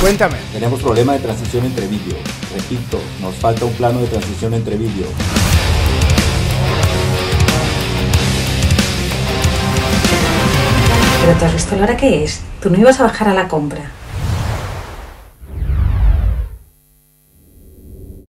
Cuéntame. Tenemos problema de transición entre vídeo. Repito, nos falta un plano de transición entre vídeo. ¿Pero te has visto la hora que es? Tú no ibas a bajar a la compra.